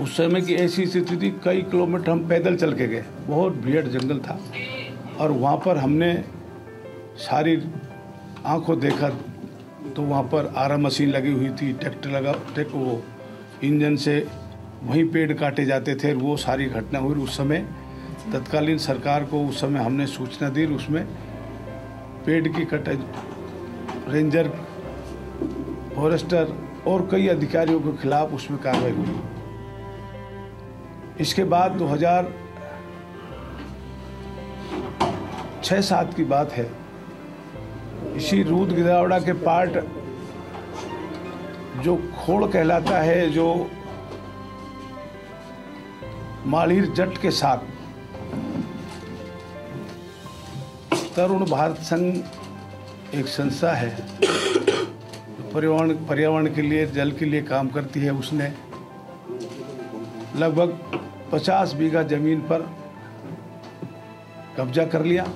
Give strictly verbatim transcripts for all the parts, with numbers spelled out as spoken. उस समय की ऐसी स्थिति थी, कई किलोमीटर हम पैदल चल के गए, बहुत भीड़ जंगल था। और वहाँ पर हमने सारी आँखों देखा तो वहाँ पर आरा मशीन लगी हुई थी, ट्रैक्टर लगा, ट्रैक्टर वो इंजन से वहीं पेड़ काटे जाते थे। वो सारी घटना हुई। उस समय तत्कालीन सरकार को उस समय हमने सूचना दी, उसमें पेड़ की कटाई रेंजर, फॉरेस्टर और कई अधिकारियों के खिलाफ उसमें कार्रवाई हुई। इसके बाद दो हज़ार छह सात की बात है, इसी रूद गिरावड़ा के पार्ट जो खोड़ कहलाता है, जो मालिर जट के साथ तरुण भारत संघ एक संस्था है, पर्यावरण पर्यावरण के लिए, जल के लिए काम करती है। उसने लगभग पचास बीघा जमीन पर कब्जा कर लिया,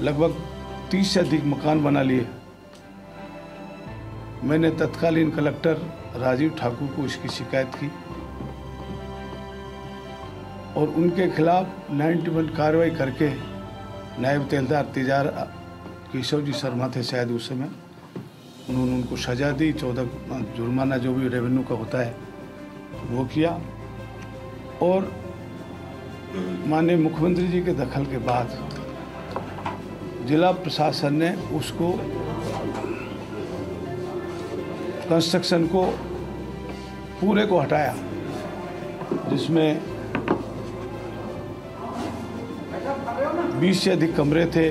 लगभग तीस से अधिक मकान बना लिए। मैंने तत्कालीन कलेक्टर राजीव ठाकुर को इसकी शिकायत की और उनके खिलाफ इक्यानवे कार्रवाई करके नायब तहसीलदार तिजार किशोर जी शर्मा थे शायद उस समय, उन्होंने उनको सजा दी, चौदह जुर्माना जो भी रेवेन्यू का होता है वो किया। और माननीय मुख्यमंत्री जी के दखल के बाद जिला प्रशासन ने उसको कंस्ट्रक्शन को पूरे को हटाया, जिसमें बीस से अधिक कमरे थे,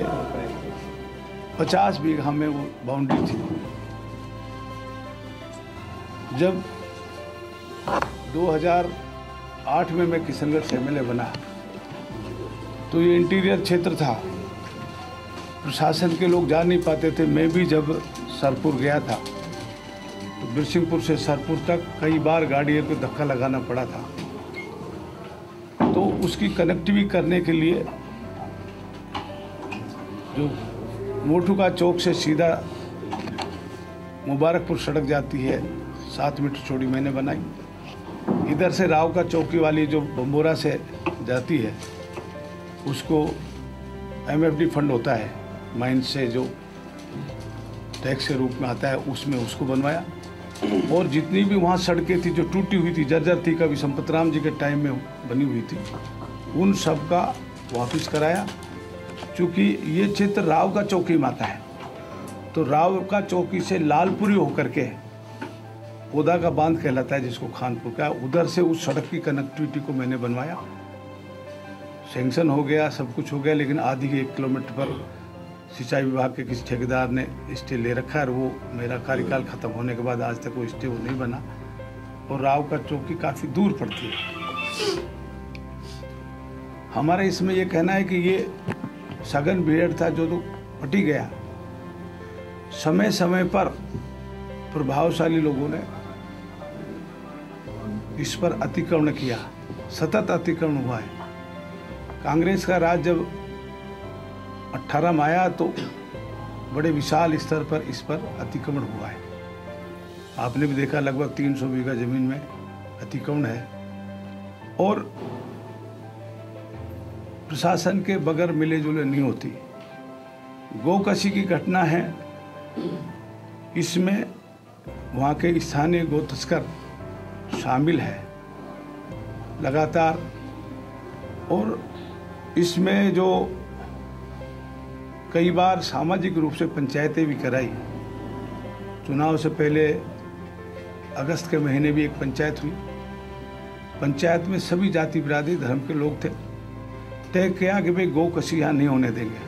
पचास बीघा में वो बाउंड्री थी। जब दो हज़ार आठ में मैं किशनगढ़ से एम एल ए बना तो ये इंटीरियर क्षेत्र था, प्रशासन के लोग जा नहीं पाते थे। मैं भी जब सरपुर गया था तो बिरसिंहपुर से सरपुर तक कई बार गाड़ियों को धक्का लगाना पड़ा था। तो उसकी कनेक्टिविटी करने के लिए जो मोटू का चौक से सीधा मुबारकपुर सड़क जाती है, सात मीटर चौड़ी मैंने बनाई। इधर से राव का चौकी वाली जो बम्बोरा से जाती है, उसको एमएफडी फंड होता है, माइन से जो टैक्स के रूप में आता है, उसमें उसको बनवाया। और जितनी भी वहाँ सड़कें थी जो टूटी हुई थी, जर्जर थी, कभी संपत राम जी के टाइम में बनी हुई थी, उन सब का वापस कराया। चूँकि ये क्षेत्र राव का चौकी में आता है, तो राव का चौकी से लालपुरी होकर के ओदा का बांध कहलाता है जिसको, खानपुर का, उधर से उस सड़क की कनेक्टिविटी को मैंने बनवाया। सेंक्शन हो गया, सब कुछ हो गया, लेकिन आधी एक किलोमीटर पर सिंचाई विभाग के किसी ठेकेदार ने स्टे ले रखा है और वो मेरा कार्यकाल ख़त्म होने के बाद आज तक वो स्टे वो नहीं बना। और राव का चौकी काफ़ी दूर पड़ती है। हमारा इसमें यह कहना है कि ये सघन भीड़ था जो तो पटी गया। समय समय पर प्रभावशाली लोगों ने इस पर अतिक्रमण किया, सतत अतिक्रमण हुआ है। कांग्रेस का राज जब अट्ठारह में आया तो बड़े विशाल स्तर पर इस पर अतिक्रमण हुआ है। आपने भी देखा लगभग तीन सौ बीघा जमीन में अतिक्रमण है। और प्रशासन के बगैर मिले जुले नहीं होती। गोकशी की घटना है, इसमें वहाँ के स्थानीय गो तस्कर शामिल है लगातार। और इसमें जो कई बार सामाजिक रूप से पंचायतें भी कराई, चुनाव से पहले अगस्त के महीने भी एक पंचायत हुई। पंचायत में सभी जाति बिरादरी धर्म के लोग थे, तय किया कि भाई गोकशी यहाँ नहीं होने देंगे।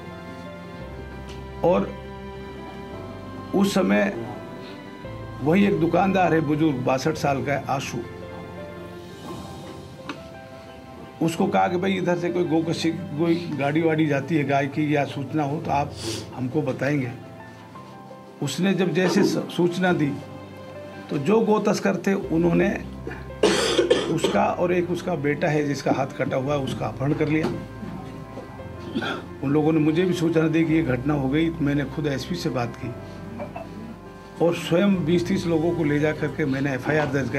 और उस समय वही एक दुकानदार है बुजुर्ग, बासठ साल का है, आशू, उसको कहा कि भाई इधर से कोई गोकशी कोई गाड़ी वाड़ी जाती है गाय की या सूचना हो तो आप हमको बताएंगे। उसने जब जैसे सूचना दी तो जो गो तस्कर थे उन्होंने उसका और एक उसका बेटा है जिसका हाथ कटा हुआ है उसका अपहरण कर लिया। उन लोगों ने मुझे भी सूचना दी कि ये घटना हो गई, तो मैंने खुद एसपी से बात की और स्वयं बीस तीस लोगों को ले जा करके मैंने एफआईआर दर्ज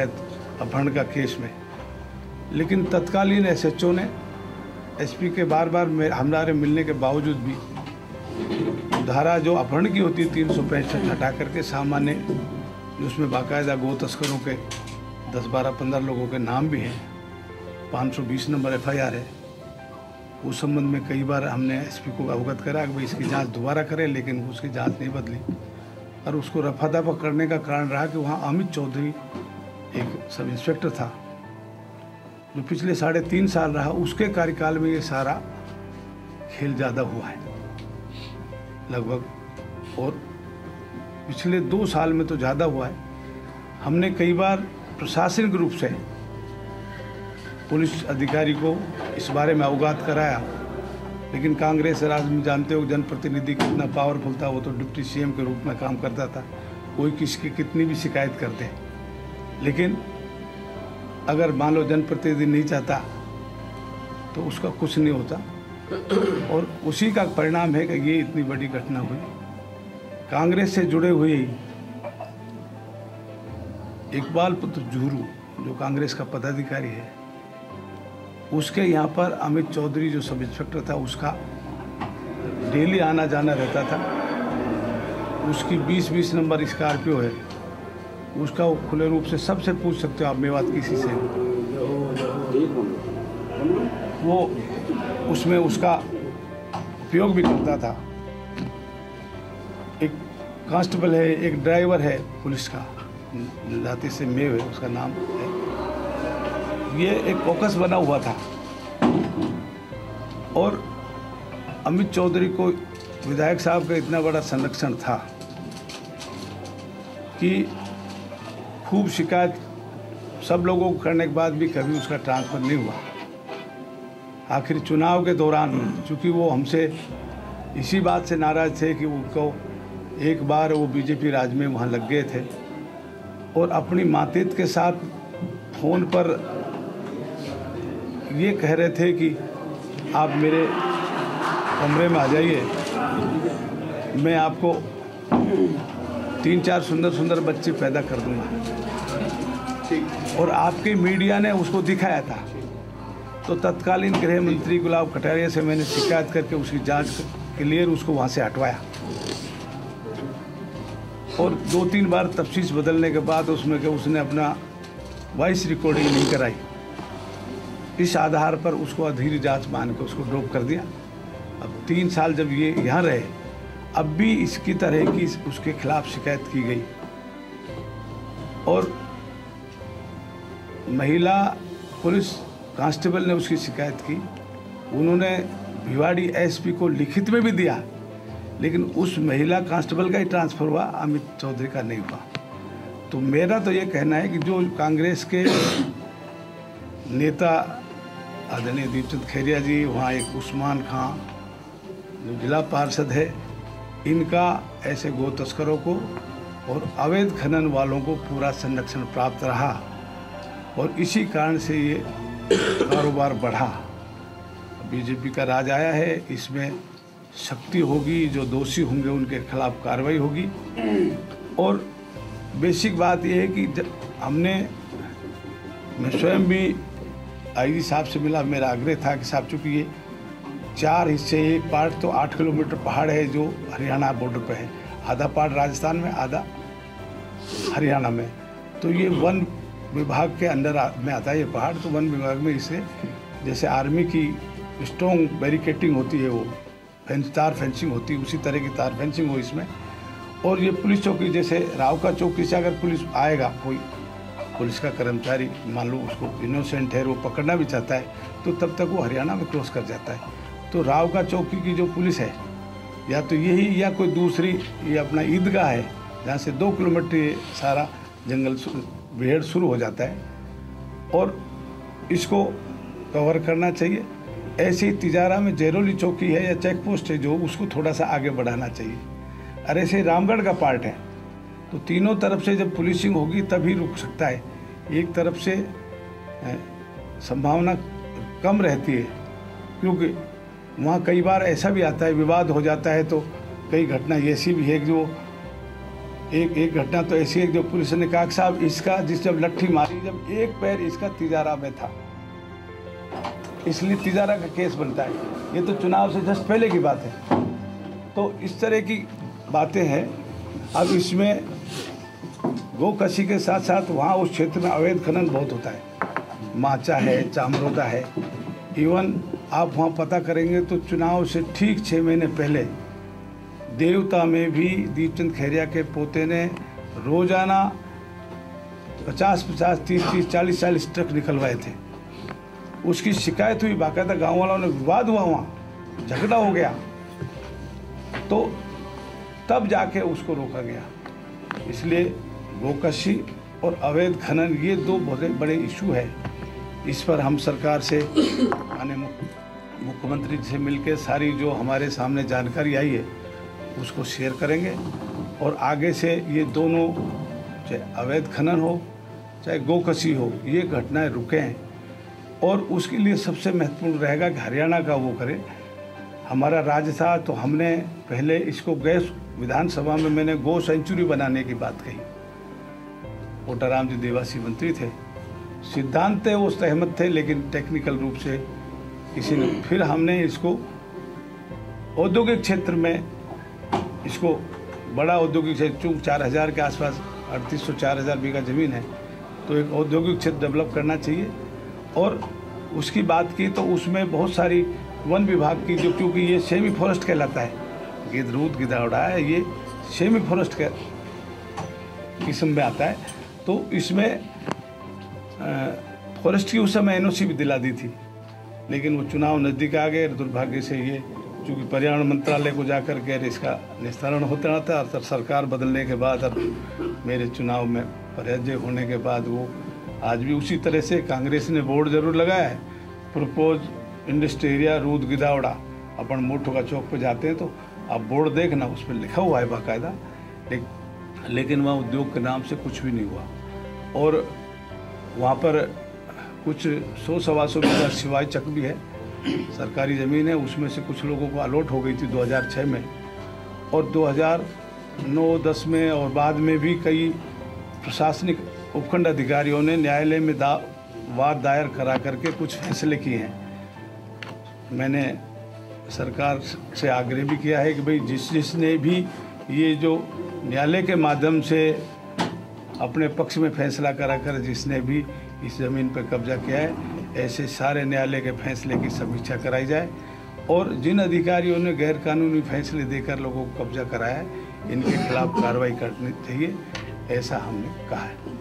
अपहरण का केस में। लेकिन तत्कालीन एस एच ओ ने एस पी के बार बार हमारे मिलने के बावजूद भी धारा जो अपहरण की होती है तीन सौ पैंसठ हटा करके सामान्य, उसमें बाकायदा गो तस्करों के दस बारह पंद्रह लोगों के नाम भी हैं, पाँच सौ बीस नंबर एफ आई आर है। उस संबंध में कई बार हमने एस पी को अवगत करा कि भाई इसकी जांच दोबारा करें, लेकिन उसकी जांच नहीं बदली और उसको रफा दफा करने का कारण रहा कि वहाँ अमित चौधरी एक सब इंस्पेक्टर था जो पिछले साढ़े तीन साल रहा, उसके कार्यकाल में ये सारा खेल ज़्यादा हुआ है लगभग, और पिछले दो साल में तो ज़्यादा हुआ है। हमने कई बार प्रशासनिक रूप से पुलिस अधिकारी को इस बारे में अवगत कराया, लेकिन कांग्रेस राज में जानते हो जनप्रतिनिधि कितना पावरफुल था, वो तो डिप्टी सी एम के रूप में काम करता था, कोई किसकी कितनी भी शिकायत करते हैं। लेकिन अगर मान लो जनप्रतिनिधि नहीं चाहता तो उसका कुछ नहीं होता, और उसी का परिणाम है कि ये इतनी बड़ी घटना हुई। कांग्रेस से जुड़े हुए इकबाल पुत्र झूरू जो कांग्रेस का पदाधिकारी है, उसके यहाँ पर अमित चौधरी जो सब इंस्पेक्टर था उसका डेली आना जाना रहता था। उसकी बीस बीस नंबर स्कॉर्पियो है, उसका वो खुले रूप से सबसे पूछ सकते हो आप, मेवात किसी से वो उसमें उसका उपयोग भी करता था। एक कांस्टेबल है, एक ड्राइवर है पुलिस का, जाति से मेव है उसका नाम है। ये एक फोकस बना हुआ था और अमित चौधरी को विधायक साहब का इतना बड़ा संरक्षण था कि खूब शिकायत सब लोगों को करने के बाद भी कभी उसका ट्रांसफ़र नहीं हुआ। आखिर चुनाव के दौरान चूँकि वो हमसे इसी बात से नाराज़ थे कि उनको एक बार वो बी जे पी राज में वहाँ लग गए थे और अपनी मातित के साथ फ़ोन पर ये कह रहे थे कि आप मेरे कमरे में आ जाइए, मैं आपको तीन चार सुंदर सुंदर बच्चे पैदा कर दूंगा, और आपकी मीडिया ने उसको दिखाया था। तो तत्कालीन गृह मंत्री गुलाब कटारिया से मैंने शिकायत करके उसकी जांच के लिए उसको वहाँ से हटवाया, और दो तीन बार तफसीस बदलने के बाद उसमें कि उसने अपना वॉइस रिकॉर्डिंग नहीं कराई, इस आधार पर उसको अधीर जांच मान के उसको ड्रॉप कर दिया। अब तीन साल जब ये यहाँ रहे, अब भी इसकी तरह की उसके खिलाफ शिकायत की गई। और महिला पुलिस कांस्टेबल ने उसकी शिकायत की, उन्होंने भिवाड़ी एस पी को लिखित में भी दिया, लेकिन उस महिला कांस्टेबल का ही ट्रांसफ़र हुआ, अमित चौधरी का नहीं हुआ। तो मेरा तो ये कहना है कि जो कांग्रेस के नेता आदरणीय दीपचंद खैरिया जी, वहाँ एक उस्मान खां जो जिला पार्षद है, इनका ऐसे गो तस्करों को और अवैध खनन वालों को पूरा संरक्षण प्राप्त रहा, और इसी कारण से ये कारोबार बढ़ा। बी जे पी का राज आया है, इसमें सख्ती होगी, जो दोषी होंगे उनके खिलाफ कार्रवाई होगी। और बेसिक बात यह है कि हमने, मैं स्वयं भी आई जी साहब से मिला, मेरा आग्रह था कि साहब चूँकि ये चार हिस्से, एक पार्ट तो आठ किलोमीटर पहाड़ है जो हरियाणा बॉर्डर पे है, आधा पार्ट राजस्थान में, आधा हरियाणा में, तो ये वन विभाग के अंदर में आता है ये पहाड़। तो वन विभाग में इसे जैसे आर्मी की स्ट्रॉन्ग बैरिकेटिंग होती है, वो फेंस तार फेंसिंग होती है, उसी तरह की तार फेंसिंग हो इसमें। और ये पुलिस चौकी जैसे राव का चौकी से अगर पुलिस आएगा, कोई पुलिस का कर्मचारी मान लो उसको इनोसेंट है, वो पकड़ना भी चाहता है, तो तब तक वो हरियाणा में क्रॉस कर जाता है। तो राव का चौकी की जो पुलिस है, या तो यही या कोई दूसरी, ये अपना ईदगाह है जहाँ से दो किलोमीटर ये सारा जंगल भेड़ शुरू हो जाता है, और इसको कवर करना चाहिए। ऐसे ही तिजारा में जेरोली चौकी है या चेक पोस्ट है, जो उसको थोड़ा सा आगे बढ़ाना चाहिए। अरे ऐसे रामगढ़ का पार्ट है, तो तीनों तरफ से जब पुलिसिंग होगी तभी रुक सकता है। एक तरफ से संभावना कम रहती है, क्योंकि वहाँ कई बार ऐसा भी आता है, विवाद हो जाता है, तो कई घटना ऐसी भी है जो एक एक घटना तो ऐसी है जो पुलिस ने कहा साहब इसका जिस जब लट्ठी मारी जब एक पैर इसका तिजारा में था, इसलिए तिजारा का केस बनता है। ये तो चुनाव से जस्ट पहले की बात है। तो इस तरह की बातें हैं। अब इसमें गोकशी के साथ साथ वहाँ उस क्षेत्र में अवैध खनन बहुत होता है, माचा है, चामरोदा है। इवन आप वहाँ पता करेंगे तो चुनाव से ठीक छः महीने पहले देवता में भी दीपचंद खैरिया के पोते ने रोजाना पचास पचास, तीस तीस, चालीस चालीस ट्रक निकलवाए थे। उसकी शिकायत हुई, बाकायदा गाँव वालों ने, विवाद हुआ, वहाँ झगड़ा हो गया, तो तब जाके उसको रोका गया। इसलिए गोकशी और अवैध खनन ये दो बहुत बड़े इशू है। इस पर हम सरकार से, माननीय मुख्यमंत्री से मिलकर सारी जो हमारे सामने जानकारी आई है उसको शेयर करेंगे और आगे से ये दोनों, चाहे अवैध खनन हो चाहे गोकशी हो, ये घटनाएं रुकें। और उसके लिए सबसे महत्वपूर्ण रहेगा कि हरियाणा का वो करें। हमारा राज्य था तो हमने पहले इसको गैस, विधानसभा में मैंने गो सेंचुरी बनाने की बात कही। ओटाराम जी देवासी मंत्री थे, सिद्धांत वो सहमत थे, लेकिन टेक्निकल रूप से किसी ने, फिर हमने इसको औद्योगिक क्षेत्र में, इसको बड़ा औद्योगिक क्षेत्र, चूँकि चार हज़ार के आसपास अड़तीस सौ चार हज़ार बीघा ज़मीन है, तो एक औद्योगिक क्षेत्र डेवलप करना चाहिए। और उसकी बात की तो उसमें बहुत सारी वन विभाग की, जो क्योंकि ये सेमी फॉरेस्ट कहलाता है, गिदरूद गिदावड़ा है, ये सेमी फॉरेस्ट के किस्म में आता है, तो इसमें फॉरेस्ट की उस समय एनओसी भी दिला दी थी, लेकिन वो चुनाव नज़दीक आ गए। दुर्भाग्य से ये चूँकि पर्यावरण मंत्रालय को जाकर के इसका निस्तारण होता रहा था। और सरकार बदलने के बाद, अब मेरे चुनाव में पराजय होने के बाद, वो आज भी उसी तरह से कांग्रेस ने बोर्ड जरूर लगाया है, propose industry area Rud Gidawada. अपन मोटो का चौक पर जाते हैं तो आप बोर्ड देखना, उस पर लिखा हुआ है बाकायदा, ले, लेकिन वहाँ उद्योग के नाम से कुछ भी नहीं हुआ। और वहाँ पर कुछ सौ सवा सौ बीघा सिवाय चक भी है, सरकारी ज़मीन है, उसमें से कुछ लोगों को अलॉट हो गई थी दो हज़ार छह में, और दो हज़ार नौ दस में और बाद में भी कई प्रशासनिक उपखंड अधिकारियों ने न्यायालय में दा, वाद दायर करा करके कुछ फैसले किए हैं। मैंने सरकार से आग्रह भी किया है कि भाई जिस जिसने भी ये जो न्यायालय के माध्यम से अपने पक्ष में फैसला करा कर जिसने भी इस ज़मीन पर कब्जा किया है, ऐसे सारे न्यायालय के फैसले की समीक्षा कराई जाए। और जिन अधिकारियों ने गैरकानूनी फैसले देकर लोगों को कब्जा कराया है, इनके खिलाफ कार्रवाई करनी चाहिए, ऐसा हमने कहा है।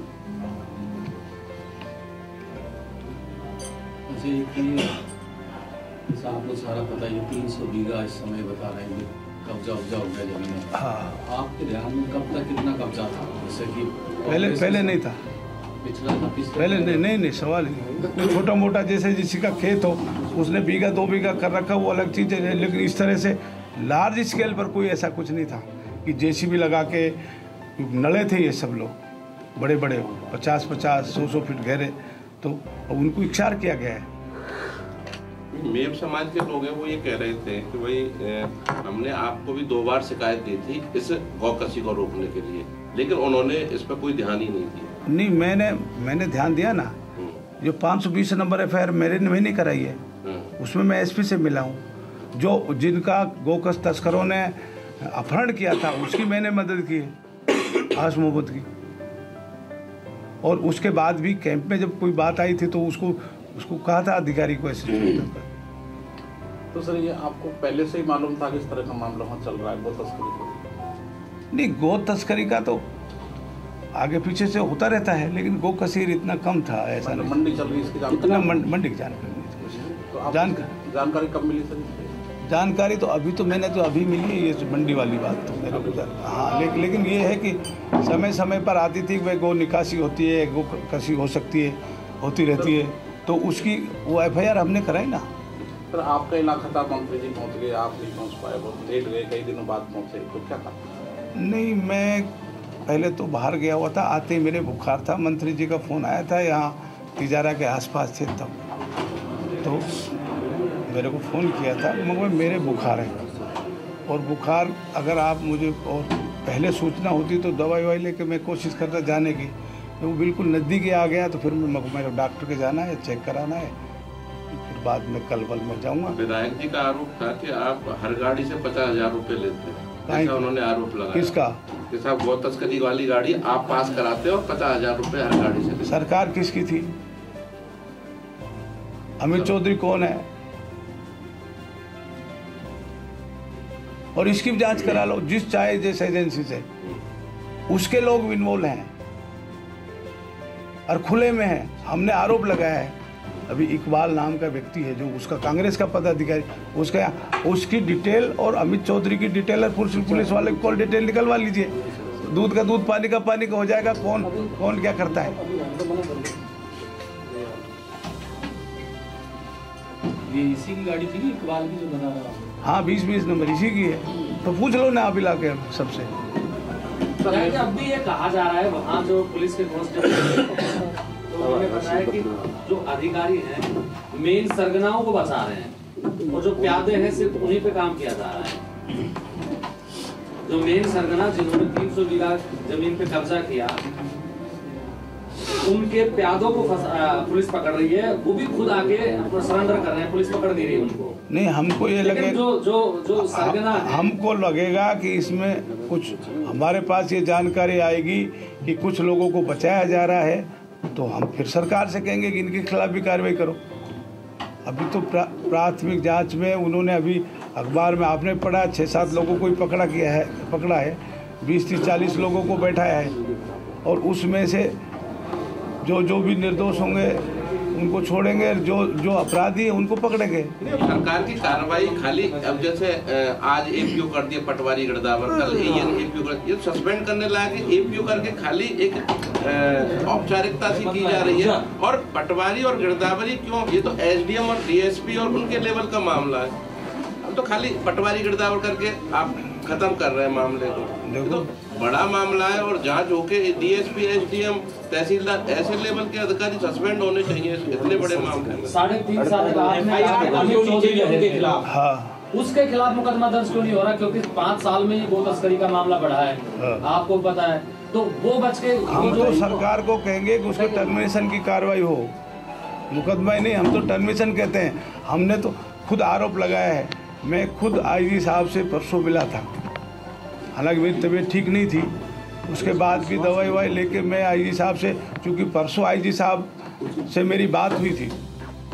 आपको सारा पता है, तीन सौ बीघा इस समय बता रहे हैं कब्जा उब्जा हो गया जमीन। हाँ, आपके ध्यान में कब तक कितना कब्जा था? जैसे कि पहले पहले नहीं था, पिछला था, पहले नहीं नहीं नहीं सवाल नहीं। छोटा मोटा जैसे जिसी का खेत हो उसने बीघा दो बीघा कर रखा, वो अलग चीज़ है, लेकिन इस तरह से लार्ज स्केल पर कोई ऐसा कुछ नहीं था कि जेसीबी लगा के नड़े थे। ये सब लोग बड़े बड़े पचास पचास सौ सौ फीट गहरे, तो उनको इकसार किया गया है। मेव समाज के लोग हैं, वो ये कह रहे थे कि भाई हमने आपको भी दो बार शिकायत दी थी इस गौकशी को रोकने के लिए, लेकिन उन्होंने इस पर कोई ध्यान ही नहीं दिया। नहीं, मैंने मैंने ध्यान दिया ना। जो पाँच सौ बीस नंबर एफ आई आर मेरे ने नहीं कराई है, उसमें मैं एस पी से मिला हूँ। जो जिनका गौकश तस्करों ने अपहरण किया था उसकी मैंने मदद की है, खास मोहब्बत की। और उसके बाद भी कैंप में जब कोई बात आई थी तो उसको उसको कहा था अधिकारी को ऐसे। तो सर ये आपको पहले से ही मालूम था कि इस तरह का मामला वहाँ चल रहा है, गो तस्करी का? नहीं, गो तस्करी का तो आगे पीछे से होता रहता है, लेकिन गो कसीर इतना कम था, ऐसा नहीं। मंडी चल रही इसकी जानकारी, मंडी की जानकारी जानकारी जानकारी कब मिली सर? जानकारी तो अभी तो मैंने तो अभी मिली है, ये मंडी वाली बात तो मेरे को जानकारी। हाँ, लेकिन ये है कि समय समय पर आती थी, भाई गो निकासी होती है, गो कसी हो सकती है, होती रहती है, तो उसकी वो एफ आई आर हमने कराई ना। सर आपका इलाका था, मंत्री जी पहुँच गए, आप नहीं पहुँच पाए, बहुत लेट गए, कई दिनों बाद पहुँचे, तो क्या था? नहीं, मैं पहले तो बाहर गया हुआ था, आते ही मेरे बुखार था, मंत्री जी का फ़ोन आया था, यहाँ तिजारा के आसपास थे तब, तो मेरे को फ़ोन किया था, मगर मेरे बुखार है, और बुखार अगर आप मुझे और पहले सूचना होती तो दवाई ववाई लेके मैं कोशिश करता जाने की, जब वो बिल्कुल नज़दीक आ गया तो फिर मेरे डॉक्टर के जाना है, चेक कराना है, फिर बाद में कल बल में जाऊँगा। विधायक जी का आरोप था कि आप हर गाड़ी से पचास हजार रुपये लेते हैं, ऐसा उन्होंने आरोप लगाया। किसका? कि साहब गौ तस्करी वाली गाड़ी आप पास कराते हो, पचास हजार रुपये हर गाड़ी से। सरकार किसकी थी? अमित चौधरी कौन है? और इसकी भी जांच करा लो, जिस चाहे जिस एजेंसी से उसके लोग इन्वॉल्व हैं और खुले में हैं। हमने आरोप लगाया है, अभी इकबाल नाम का व्यक्ति है जो उसका कांग्रेस का पदाधिकारी, उसका उसकी डिटेल और अमित चौधरी की डिटेल और पुलिस वाले को कॉल डिटेल निकलवा लीजिए। दूध का दूध पानी का पानी का हो जाएगा, कौन कौन क्या करता है। ये इसी की गाड़ी थी इकबाल की जो बता रहा हूँ। हाँ, बीस बीस नंबर इसी की है, तो पूछ लो ना आप इलाके सबसे। तो अब भी ये कहा जा रहा है वहाँ जो पुलिस के कांस्टेबल तो उन्होंने बताया कि जो अधिकारी हैं मेन सरगनाओं को बचा रहे हैं और जो प्यादे हैं सिर्फ उन्हीं पे काम किया जा रहा है। जो मेन सरगना जिन्होंने तीन सौ बीघा जमीन पे कब्जा किया, उनके प्यादों को पुलिस पकड़ रही है, वो भी खुद आके सरेंडर कर रहे हैं, पुलिस पकड़ नहीं रही उनको। नहीं, हमको ये लगे जो जो जो सरगना है, हमको लगेगा कि इसमें कुछ हमारे पास ये जानकारी आएगी कि कुछ लोगों को बचाया जा रहा है, तो हम फिर सरकार से कहेंगे कि इनके खिलाफ भी कार्रवाई करो। अभी तो प्रा, प्राथमिक जांच में उन्होंने अभी अखबार में आपने पढ़ा छः सात लोगों को ही पकड़ा किया है, पकड़ा है, बीस तीस चालीस लोगों को बैठाया है और उसमें से जो जो भी निर्दोष होंगे उनको छोड़ेंगे, जो जो अपराधी है उनको पकड़ेंगे। सरकार की कार्रवाई खाली अब जैसे आज एपीओ कर दिया पटवारी गड़दावर, कल एपीओ कर दिया, सस्पेंड करने लायक एपीओ करके खाली एक औपचारिकता सी की जा रही है। और पटवारी और गिरदावरी क्यों? ये तो एसडीएम और डीएसपी और उनके लेवल का मामला है, हम तो खाली पटवारी गिरदावर करके आप खत्म कर रहे हैं मामले को। देखो तो बड़ा मामला है और जांच होके डीएसपी एसडीएम तहसीलदार ऐसे लेवल के अधिकारी सस्पेंड होने चाहिए इतने बड़े मामले में। साढ़े तीन साल बाद उसके खिलाफ मुकदमा दर्ज क्यों नहीं हो रहा? क्योंकि पाँच साल में गो तस्करी का मामला बढ़ा है, आपको पता है, तो वो बच के हम तो सरकार को कहेंगे कि उसके टर्मिनेशन की कार्रवाई हो, मुकदमा नहीं, हम तो टर्मिनेशन कहते हैं। हमने तो खुद आरोप लगाया है, मैं खुद आईजी साहब से परसों मिला था, हालांकि मेरी तबीयत ठीक नहीं थी, उसके बाद भी दवाई ववाई लेके मैं आईजी साहब से, क्योंकि परसों आईजी साहब से मेरी बात हुई थी,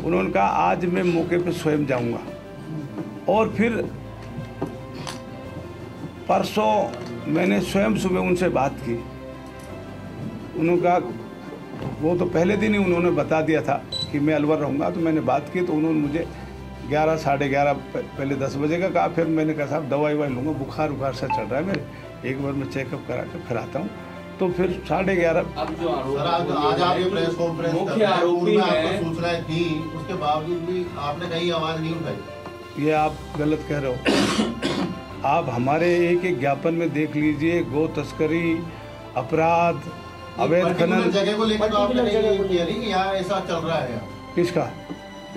उन्होंने कहा आज मैं मौके पे स्वयं जाऊंगा। और फिर परसों मैंने स्वयं सुबह उनसे बात की, उन्होंने कहा, वो तो पहले दिन ही उन्होंने बता दिया था कि मैं अलवर रहूँगा, तो मैंने बात की तो उन्होंने मुझे ग्यारह साढ़े ग्यारह पहले दस बजे का कहा। फिर मैंने कहा साहब दवाई वाई लूँगा, बुखार उखार सा चल रहा है मेरे, एक बार मैं चेकअप करा कर फिर आता हूँ। तो फिर साढ़े ग्यारह अब जो आज आप ये प्रेस कॉन्फ्रेंस मुख्य आरोपी है, सूचना थी उसके बावजूद भी आपने कहीं आवाज़ नहीं उठाई, ये आप गलत कह रहे हो। आप हमारे एक एक ज्ञापन में देख लीजिए, गो तस्करी, अपराध, अवैध खनन, जगह को लेकर आपने नहीं यहाँ ऐसा चल रहा है, किसका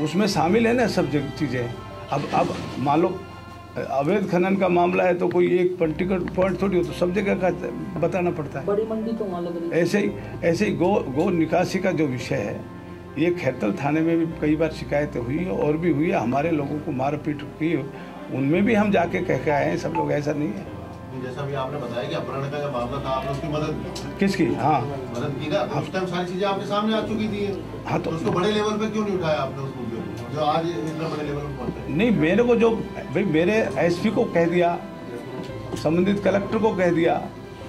उसमें शामिल है ना सब चीज़ें। अब अब मान लो अवैध खनन का मामला है तो कोई एक पर्टिकुलर पॉइंट थोड़ी हो, तो सब जगह का बताना पड़ता है। बड़ी मंडी तो वहाँ लग रही है। ऐसे ही ऐसे ही गो गो निकासी का जो विषय है, ये खैरतल थाने में भी कई बार शिकायतें हुई है और भी हुई है, हमारे लोगों को मार पीट हुई है, उनमें भी हम जाके कह के आए हैं, सब लोग ऐसा नहीं है। जैसा भी आपने बताया कि अपहरण का मामला था, आपने उसकी मदद किसकी? हाँ, मदद की ना, उस टाइम सारी चीजें आपके सामने आ चुकी थी। हाँ, तो उसको बड़े लेवल पे क्यों नहीं उठाया आपने उस मुद्दे को जो आज इतना बड़े लेवल पे पहुंचा? नहीं, मेरे को जो भाई मेरे एसपी को कह दिया, संबंधित कलेक्टर को कह दिया,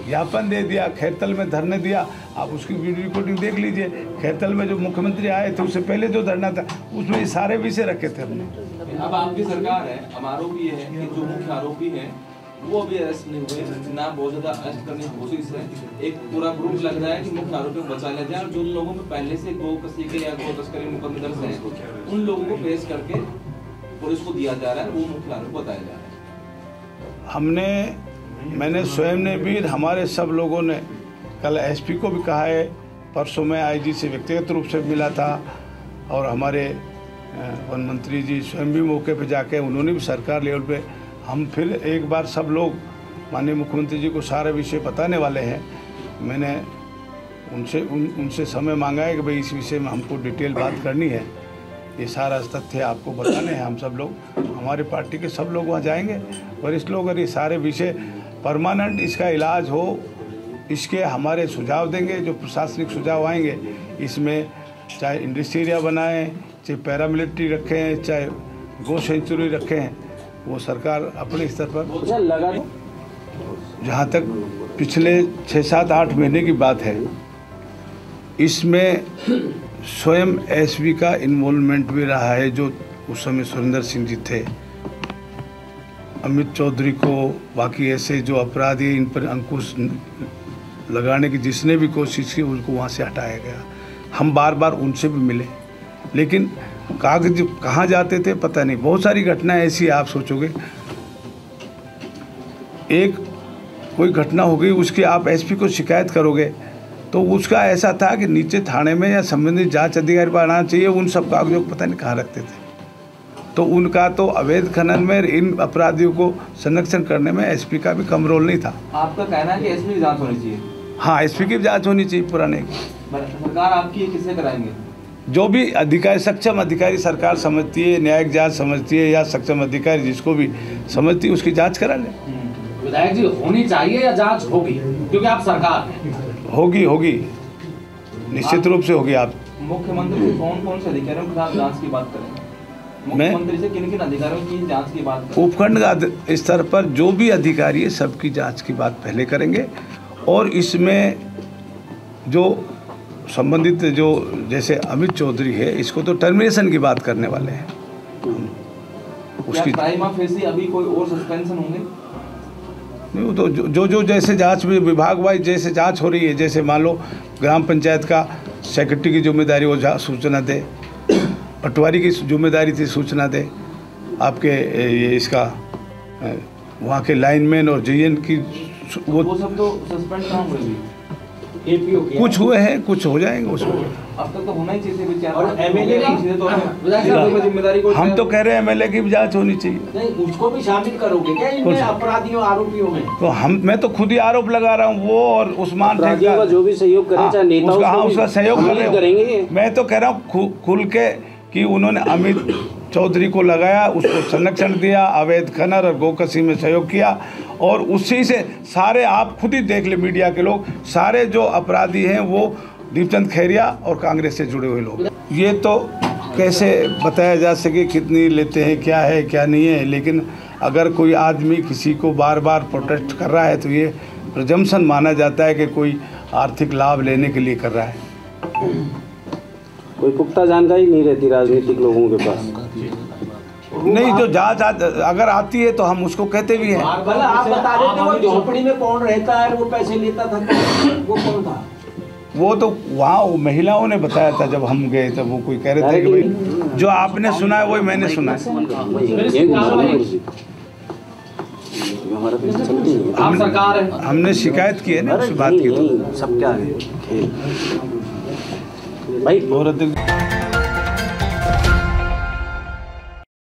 ज्ञापन दे दिया, खैरतल में धरने दिया, आप उसकी वीडियो रिकॉर्डिंग देख लीजिए। खैरतल में जो मुख्यमंत्री आए थे उससे पहले जो धरना था उसमें सारे विषय रखे थे हमने। अब आपकी सरकार है, हमारा भी है कि जो मुख्य आरोपी है वो अभी अरेस्ट नहीं हुए, ना बहुत ज्यादा अरेस्ट करने की कोशिश है, एक पूरा ग्रुप लग रहा है कि मुख्य आरोपियों को बचा लेते हैं और जो लोगों में पहले से गौ कसी के या गौ तस्करी मुकदमे दर्ज है उन लोगों को पेश करके पुलिस को दिया जा रहा है, वो मुख्य आरोप बताया जा रहा है। हमने मैंने स्वयं ने भी, हमारे सब लोगों ने कल एसपी को भी कहा है, परसों में आईजी से व्यक्तिगत रूप से मिला था और हमारे वन मंत्री जी स्वयं भी मौके पर जाके उन्होंने भी सरकार लेवल पर। हम फिर एक बार सब लोग माननीय मुख्यमंत्री जी को सारे विषय बताने वाले हैं। मैंने उनसे उन उनसे समय मांगा है कि भाई इस विषय में हमको डिटेल बात करनी है, ये सारा तथ्य आपको बताने हैं। हम सब लोग, हमारे पार्टी के सब लोग वहाँ जाएंगे। वरिष्ठ लोग और ये सारे विषय परमानेंट इसका इलाज हो, इसके हमारे सुझाव देंगे, जो प्रशासनिक सुझाव आएंगे। इसमें चाहे इंडस्ट्री एरिया बनाएं, चाहे पैरामिलिट्री रखें, चाहे गो सेंचुरी रखें, वो सरकार अपने स्तर पर लगा। जहाँ तक पिछले छः सात आठ महीने की बात है, इसमें स्वयं एसपी का इन्वॉल्वमेंट भी रहा है। जो उस समय सुरेंद्र सिंह जी थे, अमित चौधरी को, बाकी ऐसे जो अपराधी इन पर अंकुश लगाने की जिसने भी कोशिश की, उनको वहाँ से हटाया गया। हम बार बार उनसे भी मिले, लेकिन कागज कहाँ जाते थे पता नहीं। बहुत सारी घटनाएं ऐसी, आप सोचोगे एक कोई घटना हो गई, उसकी आप एसपी को शिकायत करोगे तो उसका ऐसा था कि नीचे थाने में या संबंधित जांच अधिकारी पर आना चाहिए। उन सब कागजों को पता नहीं कहाँ रखते थे। तो उनका तो अवैध खनन में, इन अपराधियों को संरक्षण करने में एसपी का भी कम रोल नहीं था। आपका कहना है कि एसपी की जांच होनी चाहिए? हाँ, एसपी की जांच होनी चाहिए पुराने। सरकार आपकी किसे कराएंगे? जो भी अधिकारी, सक्षम अधिकारी सरकार समझती है, न्यायिक जांच समझती है, या सक्षम अधिकारी जिसको भी समझती है, उसकी जांच करा ले। विधायक जी, होनी चाहिए या जांच होगी? क्योंकि आप सरकार हैं। होगी होगी, निश्चित रूप से होगी। आप मुख्यमंत्री से कौन कौन से अधिकारियों के साथ जांच की बात करें? मुख्यमंत्री से किन किन अधिकारियों की जांच की बात करें? उपखंड का स्तर पर जो भी अधिकारी है, सबकी जाँच की बात पहले करेंगे। और इसमें जो संबंधित, जो जैसे अमित चौधरी है, इसको तो टर्मिनेशन की बात करने वाले हैं। उसकी टाइम ऑफ फेसी अभी कोई और सस्पेंशन होंगे? नहीं, तो जो जो, जो जैसे जांच विभाग वाइज जैसे जांच हो रही है, जैसे मान लो ग्राम पंचायत का सेक्रेटरी की जिम्मेदारी, वो सूचना दे। पटवारी की जिम्मेदारी थी, सूचना दे। आपके ये इसका वहाँ के लाइनमैन और जे एन की वो, वो सब तो सस्पेंड कहाँ हो रही है? कुछ हुए हैं, कुछ हो जाएंगे उसमें। अब तक तो होना ही चाहिए। और एमएलए की जिम्मेदारी, हम तो कह रहे हैं एमएलए की भी जांच होनी चाहिए। नहीं, उसको भी शामिल करोगे क्या इनमें, अपराधियों आरोपियों में? तो हम, मैं तो खुद ही आरोप लगा रहा हूँ। वो और उस्मान खां का जो भी सहयोग करें, चाहे नेता उसका, हाँ उसका सहयोग करेंगे। मैं तो कह रहा हूँ खुल के कि उन्होंने अमित चौधरी को लगाया, उसको संरक्षण दिया, अवैध खनन और गोकशी में सहयोग किया, और उसी से सारे, आप खुद ही देख ले मीडिया के लोग, सारे जो अपराधी हैं वो दीपचंद खैरिया और कांग्रेस से जुड़े हुए लोग। ये तो कैसे बताया जा सके कितनी लेते हैं, क्या है क्या नहीं है। लेकिन अगर कोई आदमी किसी को बार बार प्रोटेस्ट कर रहा है तो ये प्रजम्पशन माना जाता है कि कोई आर्थिक लाभ लेने के लिए कर रहा है। कोई पुख्ता जानकारी नहीं रहती राजनीतिक लोगों के पास। नहीं, जो जांच अगर आती है तो हम उसको कहते भी हैं। आप बता रहे थे वो झोपड़ी में कौन रहता है, वो पैसे लेता था, वो कौन था? वो तो वहाँ महिलाओं ने बताया था जब हम गए, तब वो कोई कह रहे थे कि भाई जो आपने सुना है वही मैंने सुना है। हम सरकार है, हमने शिकायत की है ना, उससे बात की। सब क्या है भाई, बहुत